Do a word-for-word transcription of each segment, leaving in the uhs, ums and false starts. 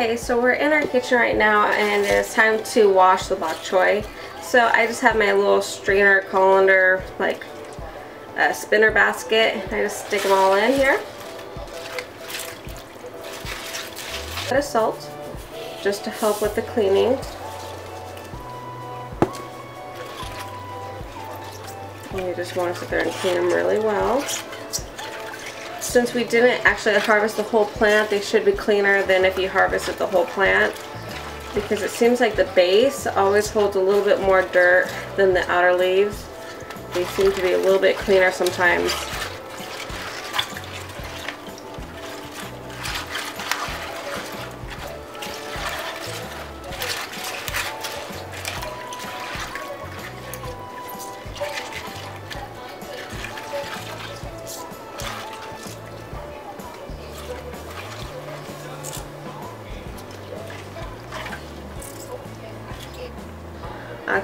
Okay, so we're in our kitchen right now and it's time to wash the bok choy. So I just have my little strainer, colander, like a spinner basket. I just stick them all in here. A bit of salt just to help with the cleaning. And you just want to sit there and clean them really well. Since we didn't actually harvest the whole plant, they should be cleaner than if you harvested the whole plant, because it seems like the base always holds a little bit more dirt than the outer leaves. They seem to be a little bit cleaner sometimes.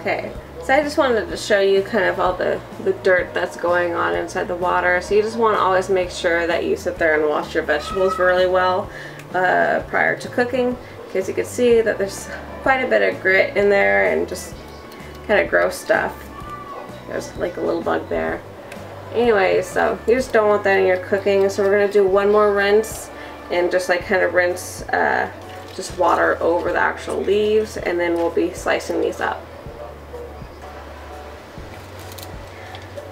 Okay, so I just wanted to show you kind of all the, the dirt that's going on inside the water. So you just want to always make sure that you sit there and wash your vegetables really well uh, prior to cooking, because you can see that there's quite a bit of grit in there and just kind of gross stuff. There's like a little bug there. Anyway, so you just don't want that in your cooking. So we're going to do one more rinse and just like kind of rinse uh, just water over the actual leaves, and then we'll be slicing these up.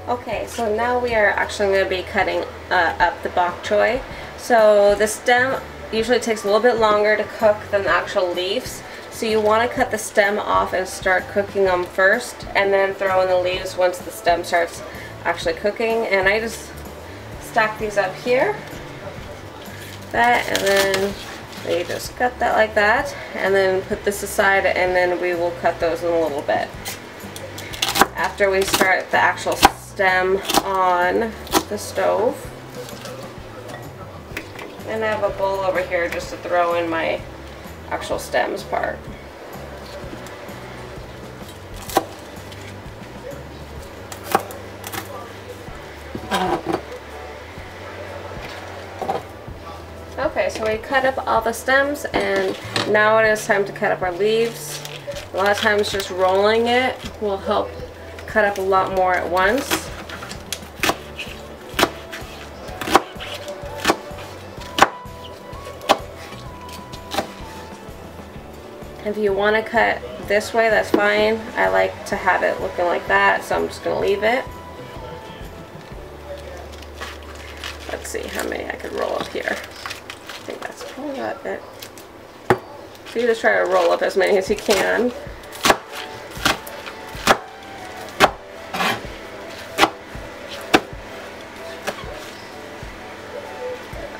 Okay, so now we are actually going to be cutting uh, up the bok choy. So the stem usually takes a little bit longer to cook than the actual leaves. So you want to cut the stem off and start cooking them first, and then throw in the leaves once the stem starts actually cooking. And I just stack these up here. That, and then they just cut that like that, and then put this aside, and then we will cut those in a little bit. After we start the actual stem on the stove. And I have a bowl over here just to throw in my actual stems part. Okay, so we cut up all the stems, and now it is time to cut up our leaves. A lot of times just rolling it will help cut up a lot more at once. If you want to cut this way, that's fine. I like to have it looking like that, so I'm just going to leave it. Let's see how many I could roll up here. I think that's probably about it. So you just try to roll up as many as you can.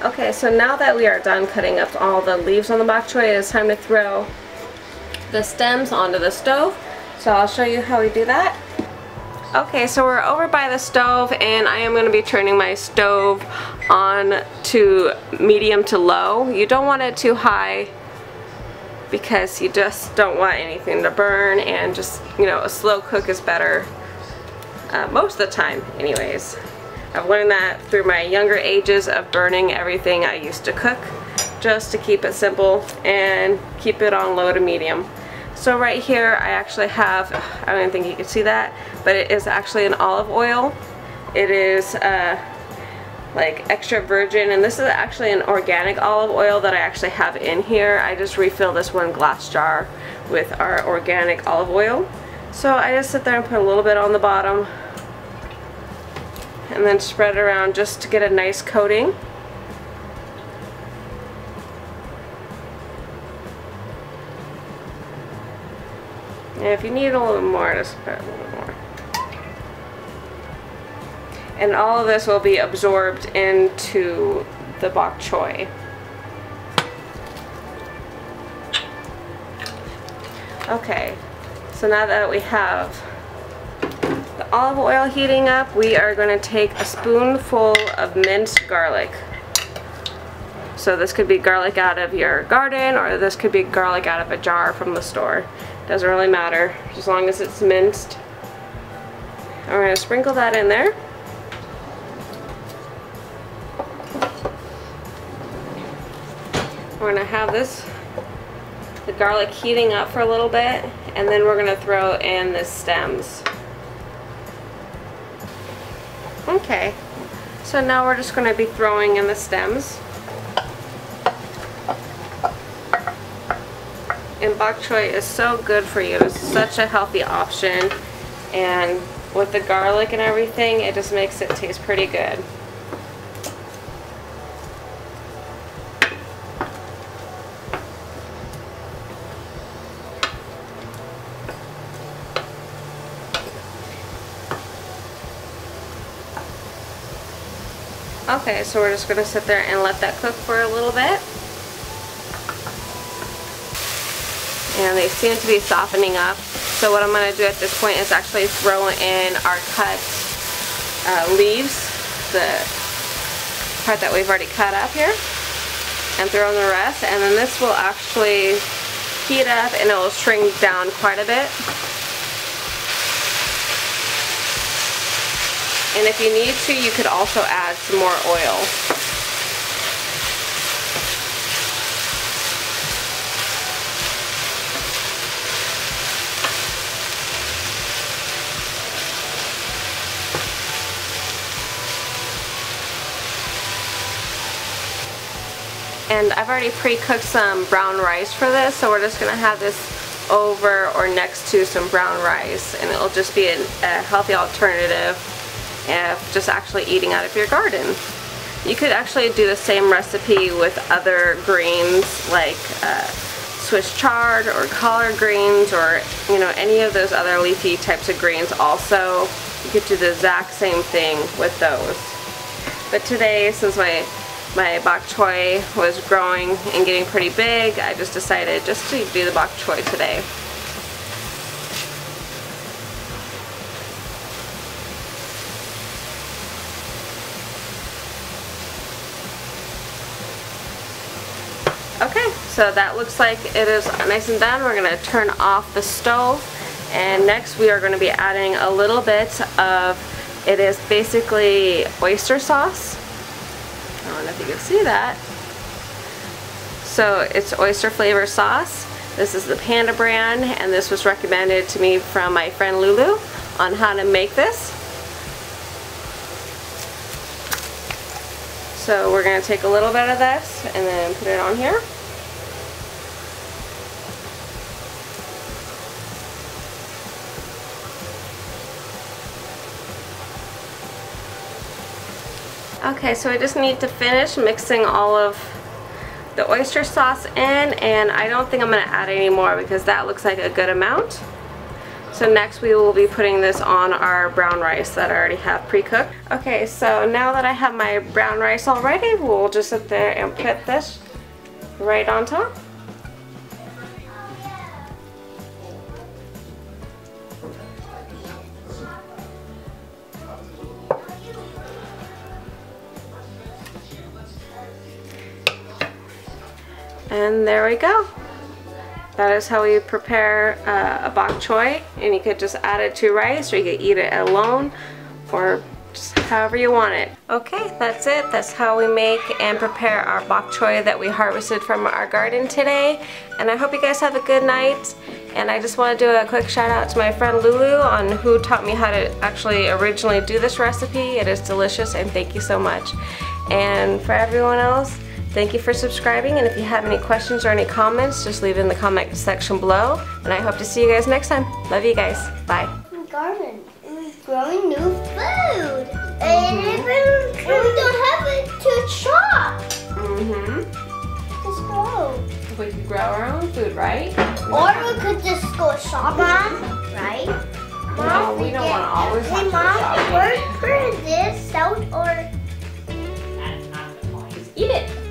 Okay, so now that we are done cutting up all the leaves on the bok choy, it is time to throw the stems onto the stove. So I'll show you how we do that. Okay, so we're over by the stove, and I am going to be turning my stove on to medium to low. You don't want it too high, because you just don't want anything to burn, and just, you know, a slow cook is better uh, most of the time anyways. I've learned that through my younger ages of burning everything I used to cook, just to keep it simple and keep it on low to medium. So right here I actually have, I don't even think you can see that, but it is actually an olive oil. It is uh, like extra virgin, and this is actually an organic olive oil that I actually have in here. I just refill this one glass jar with our organic olive oil. So I just sit there and put a little bit on the bottom, and then spread it around just to get a nice coating. And if you need a little more, just spread a little more. And all of this will be absorbed into the bok choy. Okay, so now that we have the olive oil heating up, we are going to take a spoonful of minced garlic. So this could be garlic out of your garden, or this could be garlic out of a jar from the store. Doesn't really matter, as long as it's minced. And we're going to sprinkle that in there. We're going to have this the garlic heating up for a little bit, and then we're going to throw in the stems. Okay, so now we're just going to be throwing in the stems. And bok choy is so good for you. It's such a healthy option, and with the garlic and everything, it just makes it taste pretty good. Okay, so we're just going to sit there and let that cook for a little bit. And they seem to be softening up. So what I'm going to do at this point is actually throw in our cut uh, leaves, the part that we've already cut up here, and throw in the rest. And then this will actually heat up and it will shrink down quite a bit. And if you need to, you could also add some more oil. And I've already pre-cooked some brown rice for this, so we're just going to have this over or next to some brown rice, and it'll just be a, a healthy alternative. If just actually eating out of your garden. You could actually do the same recipe with other greens like uh, Swiss chard or collard greens, or you know, any of those other leafy types of greens. Also, you could do the exact same thing with those. But today, since my my bok choy was growing and getting pretty big, I just decided just to do the bok choy today. Okay, so that looks like it is nice and done. We're going to turn off the stove, and next we are going to be adding a little bit of, it is basically oyster sauce. I don't know if you can see that. So it's oyster flavor sauce. This is the Panda brand, and this was recommended to me from my friend Lulu on how to make this. So we're going to take a little bit of this and then put it on here. Okay, so I just need to finish mixing all of the oyster sauce in, and I don't think I'm going to add any more because that looks like a good amount. So next we will be putting this on our brown rice that I already have pre-cooked. Okay, so now that I have my brown rice all ready, we'll just sit there and put this right on top. And there we go. That is how we prepare uh, a bok choy, and you could just add it to rice, or you could eat it alone, or just however you want it. Okay, that's it. That's how we make and prepare our bok choy that we harvested from our garden today. And I hope you guys have a good night. And I just want to do a quick shout out to my friend Lulu on who taught me how to actually originally do this recipe. It is delicious, and thank you so much. And for everyone else, thank you for subscribing, and if you have any questions or any comments, just leave it in the comment section below. And I hope to see you guys next time. Love you guys. Bye. My garden is growing new food. Mm-hmm. And we don't have it to chop. Mm-hmm. Just grow. We could grow our own food, right? Or we could just go shopping, right? No, Mom, we don't want to always have to go shopping. Hey Mom, work for this out or... That's not the point. Just eat it.